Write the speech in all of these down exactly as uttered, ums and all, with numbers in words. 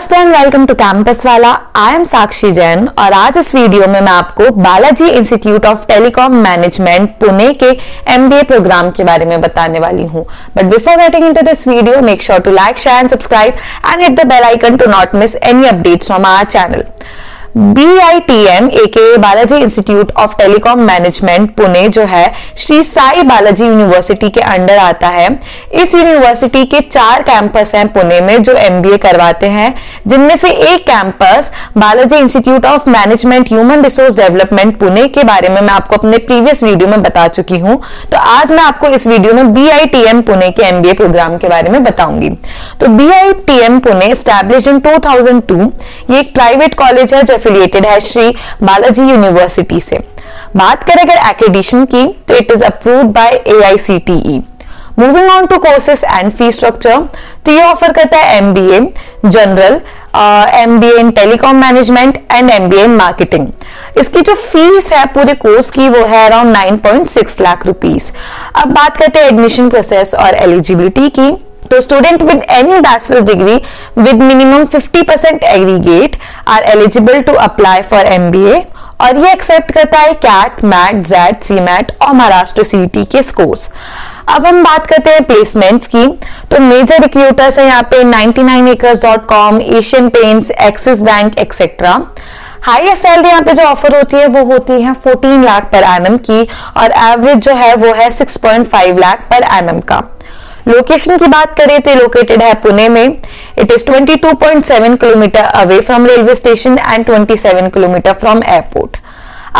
नमस्ते and welcome to campus वाला। I am साक्षी जैन और आज इस वीडियो में मैं आपको Balaji institute of telecom management Pune के एमबीए प्रोग्राम के बारे में बताने वाली हूँ। But before getting into this video make sure to like, share and subscribe and hit the bell icon to not miss any updates from our channel. B I T M aka Balaji institute of telecom management Pune जो है Shri Sai Balaji university के under आता है। इस university के चार campus हैं पुणे में जो एमबीए करवाते हैं, जिनमें से एक campus Balaji institute of management human resource development Pune के बारे में मैं आपको अपने प्रीवियस वीडियो में बता चुकी हूँ। तो आज मैं आपको इस वीडियो में B I T M Pune के एमबीए प्रोग्राम के बारे में बताऊंगी। तो B I T M Pune established in two thousand two, ये एक प्राइवेट कॉलेज है एफिलिएटेड है श्री बालाजी यूनिवर्सिटी से। बात करें अगर एक्रेडिशन की तो it is approved by A I C T E. Moving on to courses and fee structure, तो ये ऑफर करता है MBA general, MBA in telecom management and MBA in marketing. इसकी जो फीस है पूरे कोर्स की वो है around nine point six lakh rupees. अब बात करते हैं एडमिशन प्रोसेस और एलिजिबिलिटी की। तो student with any bachelors degree with minimum fifty percent aggregate are eligible to apply for MBA और ये एक्सेप्ट करता है CAT, MAT, XAT, C MAT और महाराष्ट्र सीटी के स्कोर्स। अब हम बात करते हैं प्लेसमेंट्स की। तो मेजर रिक्रूटर्स हैं यहाँ पे ninety nine acres dot com, Asian paints, Axis bank etcetera. Highest salary यहाँ पे जो ऑफर होती है वो होती है फोर्टीन लाख पर एनम की और एवरेज जो है वो है six point five lakh per annum का। लोकेशन की बात करें तो लोकेटेड है पुणे में। It is twenty two point seven kilometre away from railway station and twenty seven kilometre from airport.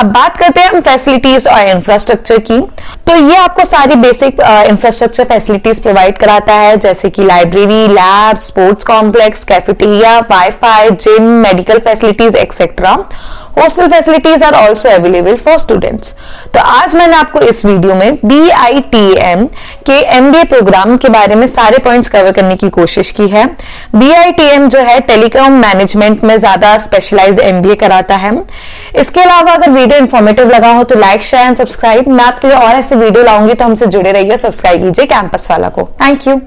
अब बात करते हैं हम फैसिलिटीज और इंफ्रास्ट्रक्चर की। तो ये आपको सारी बेसिक इंफ्रास्ट्रक्चर फैसिलिटीज प्रोवाइड कराता है, जैसे कि library, lab, sports complex, cafeteria, wifi, gym, medical facilities etcetera. Hostel facilities are also available for students. तो आज मैंने आपको इस वीडियो में बी आई टी एम के एमबीए प्रोग्राम के बारे में सारे पॉइंट्स कवर करने की कोशिश की है। बी आई टी एम जो है टेलीकॉम मैनेजमेंट में ज्यादा स्पेशलाइज्ड एमबीए कराता है। इसके अलावा अगर वीडियो इन्फॉर्मेटिव लगा हो तो लाइक, शेयर एंड सब्सक्राइब। मैं आपके लिए और ऐसे वीडियो लाऊंगी, तो हमसे जुड़े रहिए, सब्सक्राइब कीजिए कैंपस वाला को। Thank you.